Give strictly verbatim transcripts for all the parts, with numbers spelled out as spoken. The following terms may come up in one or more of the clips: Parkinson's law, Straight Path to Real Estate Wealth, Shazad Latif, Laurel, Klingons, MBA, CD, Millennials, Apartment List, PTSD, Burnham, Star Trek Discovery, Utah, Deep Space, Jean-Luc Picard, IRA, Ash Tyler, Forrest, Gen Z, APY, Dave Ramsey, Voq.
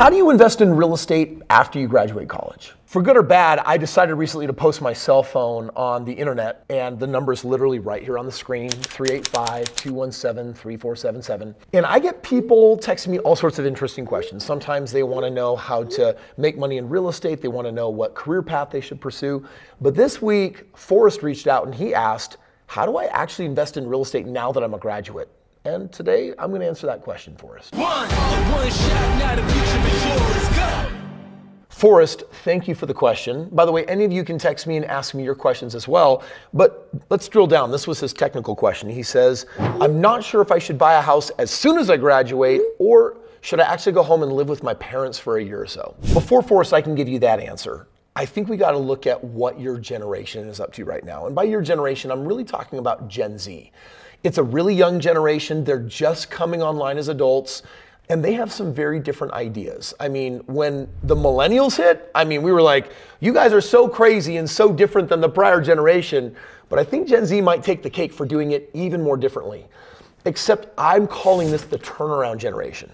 How do you invest in real estate after you graduate college? For good or bad, I decided recently to post my cell phone on the internet, and the number's literally right here on the screen, three eight five, two one seven, three four seven seven. And I get people texting me all sorts of interesting questions. Sometimes they wanna know how to make money in real estate, they wanna know what career path they should pursue. But this week, Forrest reached out and he asked, how do I actually invest in real estate now that I'm a graduate? And today, I'm gonna answer that question for us. One, one shot, now the future is yours, go! Forrest, thank you for the question. By the way, any of you can text me and ask me your questions as well, but let's drill down. This was his technical question. He says, I'm not sure if I should buy a house as soon as I graduate, or should I actually go home and live with my parents for a year or so? Before Forrest, I can give you that answer. I think we gotta look at what your generation is up to right now. And by your generation, I'm really talking about Gen Z. It's a really young generation. They're just coming online as adults, and they have some very different ideas. I mean, when the millennials hit, I mean, we were like, you guys are so crazy and so different than the prior generation, but I think Gen Z might take the cake for doing it even more differently. Except I'm calling this the turnaround generation,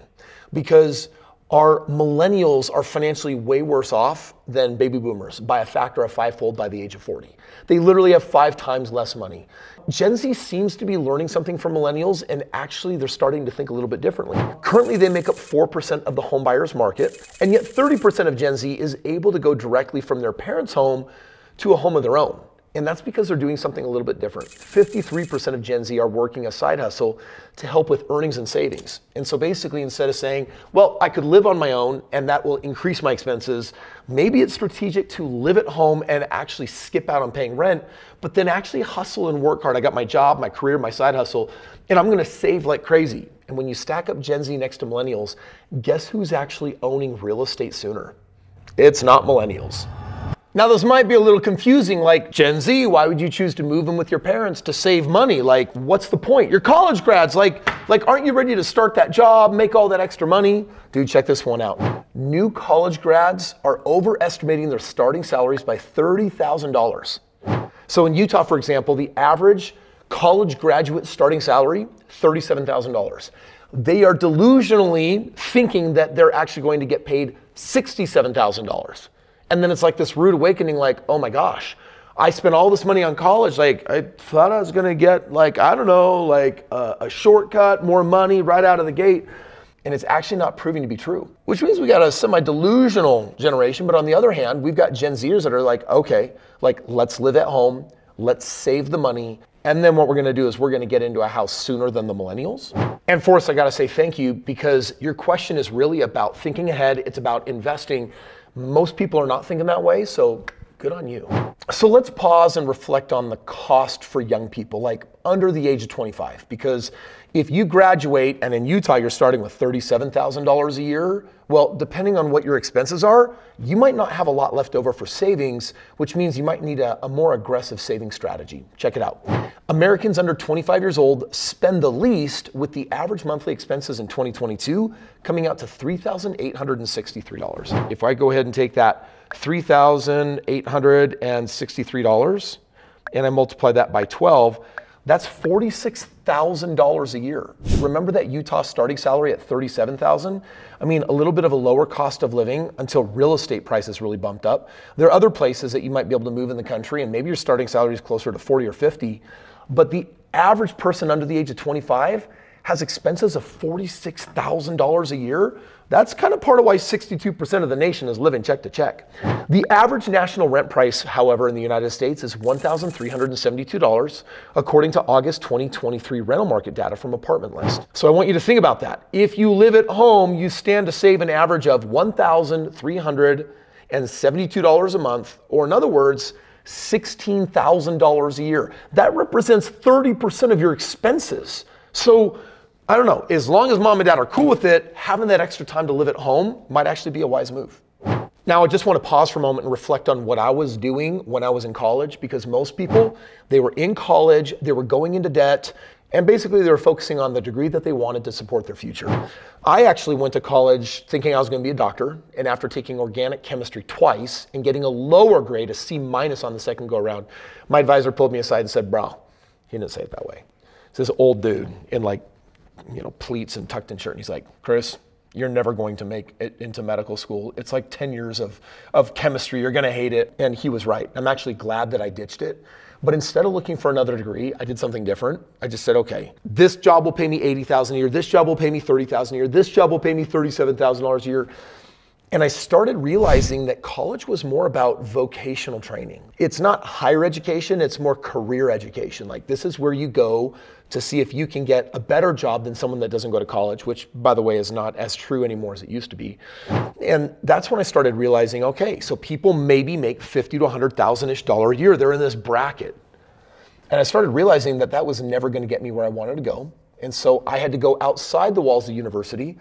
because our millennials are financially way worse off than baby boomers by a factor of fivefold by the age of forty. They literally have five times less money. Gen Z seems to be learning something from millennials, and actually they're starting to think a little bit differently. Currently they make up four percent of the home buyers market, and yet thirty percent of Gen Z is able to go directly from their parents' home to a home of their own. And that's because they're doing something a little bit different. fifty-three percent of Gen Z are working a side hustle to help with earnings and savings. And so basically, instead of saying, well, I could live on my own and that will increase my expenses, maybe it's strategic to live at home and actually skip out on paying rent, but then actually hustle and work hard. I got my job, my career, my side hustle, and I'm gonna save like crazy. And when you stack up Gen Z next to millennials, guess who's actually owning real estate sooner? It's not millennials. Now, this might be a little confusing, like, Gen Z, why would you choose to move in with your parents to save money? Like, what's the point? You're college grads, like, like, aren't you ready to start that job, make all that extra money? Dude, check this one out. New college grads are overestimating their starting salaries by thirty thousand dollars. So in Utah, for example, the average college graduate starting salary, thirty-seven thousand dollars. They are delusionally thinking that they're actually going to get paid sixty-seven thousand dollars. And then it's like this rude awakening, like, oh my gosh, I spent all this money on college, like, I thought I was gonna get, like, I don't know, like uh, a shortcut, more money right out of the gate. And it's actually not proving to be true, which means we got a semi-delusional generation. But on the other hand, we've got Gen Zers that are like, okay, like, let's live at home, let's save the money. And then what we're gonna do is we're gonna get into a house sooner than the millennials. And Forrest, I gotta say thank you, because your question is really about thinking ahead. It's about investing. Most people are not thinking that way, so good on you. So let's pause and reflect on the cost for young people, like under the age of twenty-five, because if you graduate and in Utah you're starting with thirty-seven thousand dollars a year, well, depending on what your expenses are, you might not have a lot left over for savings, which means you might need a, a more aggressive saving strategy. Check it out. Americans under twenty-five years old spend the least, with the average monthly expenses in twenty twenty-two coming out to three thousand eight hundred sixty-three dollars. If I go ahead and take that three thousand eight hundred sixty-three dollars and I multiply that by twelve, that's forty-six thousand dollars a year. Remember that Utah starting salary at thirty-seven thousand dollars? I mean, a little bit of a lower cost of living until real estate prices really bumped up. There are other places that you might be able to move in the country, and maybe your starting salary is closer to forty or fifty, but the average person under the age of twenty-five has expenses of forty-six thousand dollars a year. That's kind of part of why sixty-two percent of the nation is living check to check. The average national rent price, however, in the United States is one thousand three hundred seventy-two dollars, according to August twenty twenty-three rental market data from Apartment List. So I want you to think about that. If you live at home, you stand to save an average of one thousand three hundred seventy-two dollars a month, or in other words, sixteen thousand dollars a year. That represents thirty percent of your expenses. So, I don't know, as long as mom and dad are cool with it, having that extra time to live at home might actually be a wise move. Now, I just want to pause for a moment and reflect on what I was doing when I was in college, because most people, they were in college, they were going into debt, and basically they were focusing on the degree that they wanted to support their future. I actually went to college thinking I was going to be a doctor, and after taking organic chemistry twice and getting a lower grade, a C minus on the second go around, my advisor pulled me aside and said, bro, he didn't say it that way. This old dude in, like, you know, pleats and tucked in shirt, and he's like, Chris, you're never going to make it into medical school. It's like ten years of, of chemistry. You're going to hate it. And he was right. I'm actually glad that I ditched it. But instead of looking for another degree, I did something different. I just said, okay, this job will pay me eighty thousand dollars a year. This job will pay me thirty thousand dollars a year. This job will pay me thirty-seven thousand dollars a year. And I started realizing that college was more about vocational training. It's not higher education, it's more career education. Like, this is where you go to see if you can get a better job than someone that doesn't go to college, which, by the way, is not as true anymore as it used to be. And that's when I started realizing, okay, so people maybe make fifty to a hundred thousand-ish dollars a year. They're in this bracket. And I started realizing that that was never gonna get me where I wanted to go. And so I had to go outside the walls of university,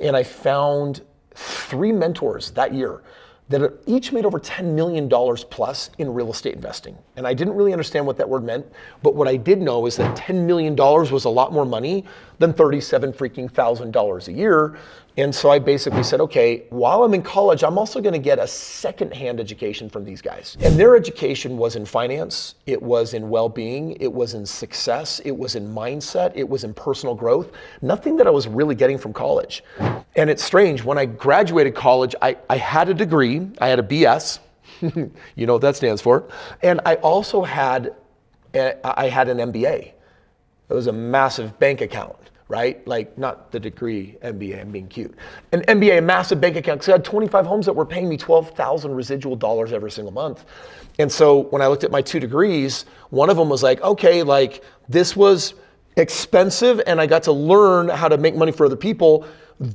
and I found three mentors that year that each made over ten million dollars plus in real estate investing. And I didn't really understand what that word meant, but what I did know is that ten million dollars was a lot more money than thirty-seven freaking thousand dollars a year. And so I basically said, okay, while I'm in college, I'm also gonna get a secondhand education from these guys. And their education was in finance, it was in well-being, it was in success, it was in mindset, it was in personal growth, nothing that I was really getting from college. And it's strange, when I graduated college, I, I had a degree, I had a B S, you know what that stands for, and I also had, I had an M B A. It was a massive bank account. Right? Like, not the degree M B A, I'm being cute. An M B A, a massive bank account, because I had twenty-five homes that were paying me twelve thousand residual dollars every single month. And so when I looked at my two degrees, one of them was like, okay, like, this was expensive and I got to learn how to make money for other people.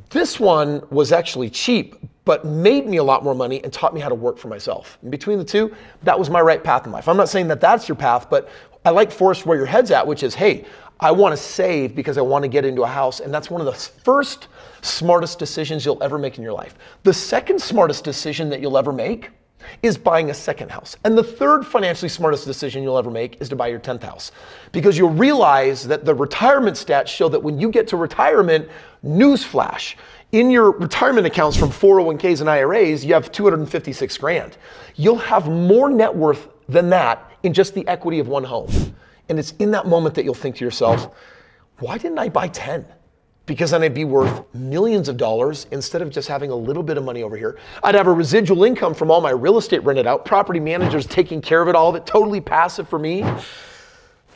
This one was actually cheap, but made me a lot more money and taught me how to work for myself. And between the two, that was my right path in life. I'm not saying that that's your path, but I like Forrest where your head's at, which is, hey, I want to save because I want to get into a house. And that's one of the first smartest decisions you'll ever make in your life. The second smartest decision that you'll ever make is buying a second house. And the third financially smartest decision you'll ever make is to buy your tenth house. Because you'll realize that the retirement stats show that when you get to retirement, newsflash, in your retirement accounts from four oh one Ks and I R As, you have two hundred fifty-six grand. You'll have more net worth than that in just the equity of one home. And it's in that moment that you'll think to yourself, why didn't I buy ten? Because then I'd be worth millions of dollars instead of just having a little bit of money over here. I'd have a residual income from all my real estate rented out, property managers taking care of it, all of it, totally passive for me.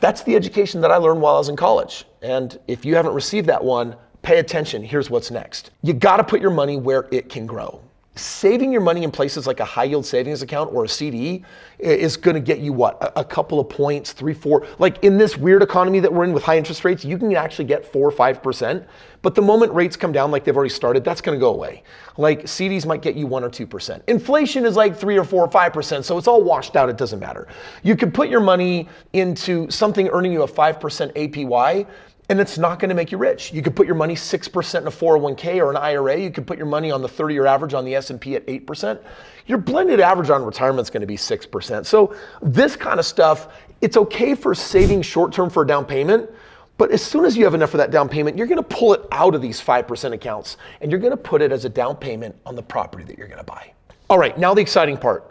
That's the education that I learned while I was in college. And if you haven't received that one, pay attention. Here's what's next. You gotta put your money where it can grow. Saving your money in places like a high yield savings account or a C D is gonna get you what? A couple of points, three, four, like in this weird economy that we're in with high interest rates, you can actually get four or five percent, but the moment rates come down like they've already started, that's gonna go away. Like C Ds might get you one or two percent. Inflation is like three or four or five percent, so it's all washed out, it doesn't matter. You can put your money into something earning you a five percent A P Y, and it's not gonna make you rich. You could put your money six percent in a four oh one K or an I R A. You could put your money on the thirty year average on the S and P at eight percent. Your blended average on retirement's gonna be six percent. So this kind of stuff, it's okay for saving short-term for a down payment, but as soon as you have enough for that down payment, you're gonna pull it out of these five percent accounts and you're gonna put it as a down payment on the property that you're gonna buy. All right, now the exciting part.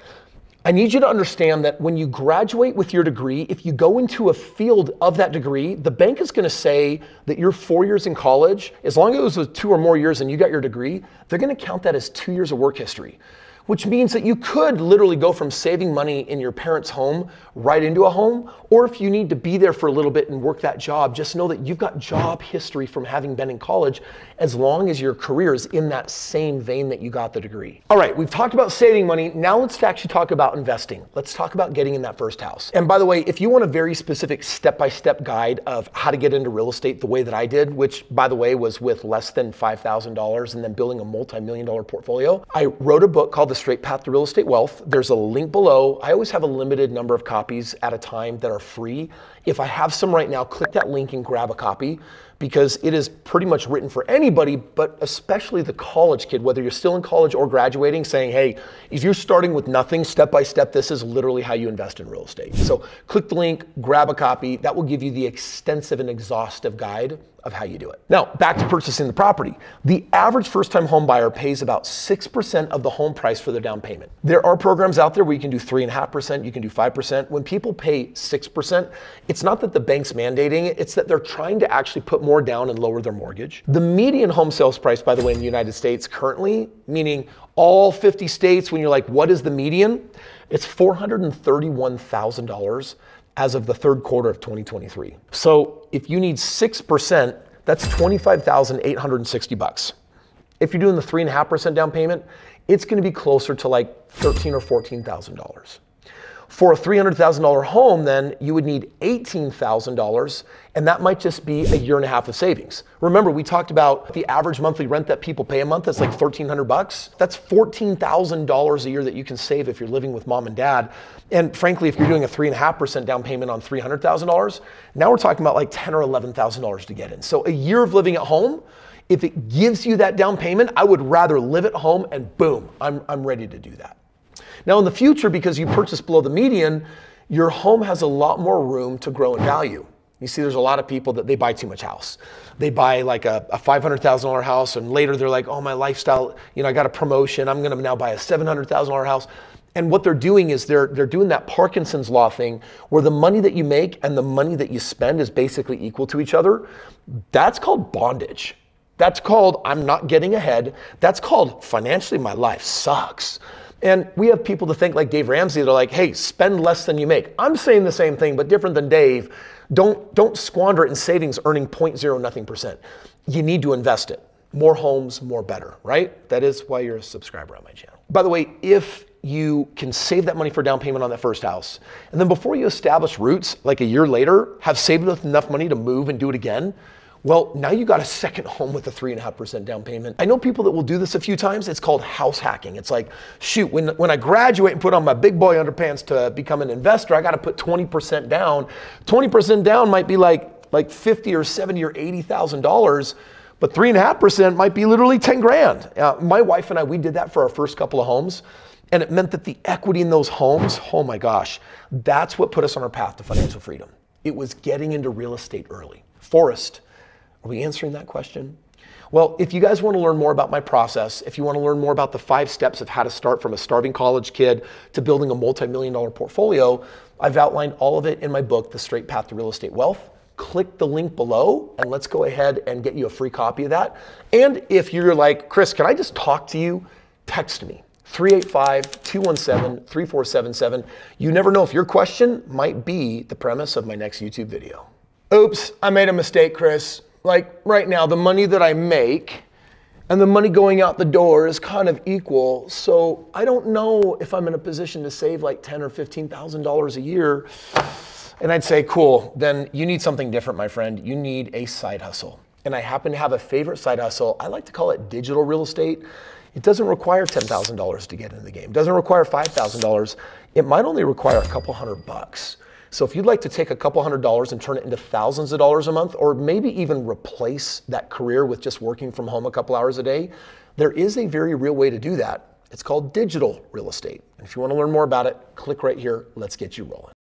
I need you to understand that when you graduate with your degree, if you go into a field of that degree, the bank is gonna say that your four years in college, as long as it was two or more years and you got your degree, they're gonna count that as two years of work history, which means that you could literally go from saving money in your parents' home right into a home, or if you need to be there for a little bit and work that job, just know that you've got job history from having been in college as long as your career is in that same vein that you got the degree. All right, we've talked about saving money. Now let's actually talk about investing. Let's talk about getting in that first house. And by the way, if you want a very specific step-by-step guide of how to get into real estate the way that I did, which by the way was with less than five thousand dollars and then building a multi-million dollar portfolio, I wrote a book called The Straight Path to Real Estate Wealth. There's a link below. I always have a limited number of copies at a time that are free. If I have some right now, click that link and grab a copy because it is pretty much written for anybody, but especially the college kid, whether you're still in college or graduating, saying, hey, if you're starting with nothing, step by step, this is literally how you invest in real estate. So click the link, grab a copy. That will give you the extensive and exhaustive guide of how you do it. Now, back to purchasing the property. The average first-time home buyer pays about six percent of the home price for their down payment. There are programs out there where you can do three point five percent, you can do five percent. When people pay six percent, it's not that the bank's mandating it, it's that they're trying to actually put more down and lower their mortgage. The median home sales price, by the way, in the United States currently, meaning all fifty states, when you're like, what is the median? It's four hundred thirty-one thousand dollars as of the third quarter of twenty twenty-three. So if you need six percent, that's twenty-five thousand eight hundred sixty bucks. If you're doing the three and a half percent down payment, it's going to be closer to like thirteen or fourteen thousand dollars. For a three hundred thousand dollar home, then you would need eighteen thousand dollars, and that might just be a year and a half of savings. Remember, we talked about the average monthly rent that people pay a month. That's like thirteen hundred bucks. That's fourteen thousand dollars a year that you can save if you're living with mom and dad. And frankly, if you're doing a three and a half percent down payment on three hundred thousand dollars, now we're talking about like ten or eleven thousand dollars to get in. So a year of living at home, if it gives you that down payment, I would rather live at home and boom, I'm, I'm ready to do that. Now in the future, because you purchase below the median, your home has a lot more room to grow in value. You see, there's a lot of people that they buy too much house. They buy like a, a five hundred thousand dollar house, and later they're like, oh, my lifestyle, you know, I got a promotion. I'm going to now buy a seven hundred thousand dollar house. And what they're doing is they're, they're doing that Parkinson's law thing where the money that you make and the money that you spend is basically equal to each other. That's called bondage. That's called I'm not getting ahead. That's called financially my life sucks. And we have people that think like Dave Ramsey, they're like, hey, spend less than you make. I'm saying the same thing, but different than Dave. Don't, don't squander it in savings earning zero point zero nothing percent. You need to invest it. More homes, more better, right? That is why you're a subscriber on my channel. By the way, if you can save that money for down payment on that first house, and then before you establish roots, like a year later, have saved enough money to move and do it again, well, now you got a second home with a three and a half percent down payment. I know people that will do this a few times. It's called house hacking. It's like, shoot, when, when I graduate and put on my big boy underpants to become an investor, I got to put twenty percent down. twenty percent down might be like, like fifty or seventy or eighty thousand dollars, but three and a half percent might be literally ten grand. Uh, my wife and I, we did that for our first couple of homes. And it meant that the equity in those homes, oh my gosh, that's what put us on our path to financial freedom. It was getting into real estate early. Forrest. Are we answering that question? Well, if you guys want to learn more about my process, if you want to learn more about the five steps of how to start from a starving college kid to building a multi-million dollar portfolio, I've outlined all of it in my book, The Straight Path to Real Estate Wealth. Click the link below and let's go ahead and get you a free copy of that. And if you're like, Chris, can I just talk to you? Text me. three eight five, two one seven, three four seven seven. You never know if your question might be the premise of my next YouTube video. Oops, I made a mistake, Chris. Like right now, the money that I make and the money going out the door is kind of equal. So I don't know if I'm in a position to save like ten or fifteen thousand dollars a year. And I'd say, cool, then you need something different, my friend. You need a side hustle. And I happen to have a favorite side hustle. I like to call it digital real estate. It doesn't require ten thousand dollars to get into the game. It doesn't require five thousand dollars. It might only require a couple hundred bucks. So if you'd like to take a couple hundred dollars and turn it into thousands of dollars a month, or maybe even replace that career with just working from home a couple hours a day, there is a very real way to do that. It's called digital real estate. And if you want to learn more about it, click right here. Let's get you rolling.